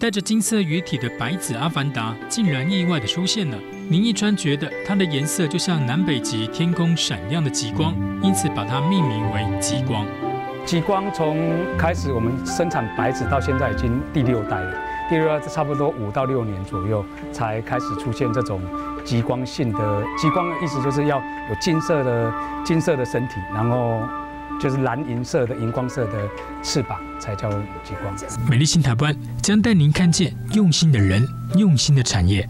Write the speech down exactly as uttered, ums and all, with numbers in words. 带着金色鱼体的白紫阿凡达竟然意外地出现了。林奕川觉得它的颜色就像南北极天空闪亮的极光，因此把它命名为极光。极光从开始我们生产白纸到现在已经第六代了，第六代差不多五到六年左右才开始出现这种极光性的。极光的意思就是要有金色的金色的身体，然后 就是蓝银色的荧光色的翅膀才叫极光。美丽新台湾将带您看见用心的人、用心的产业，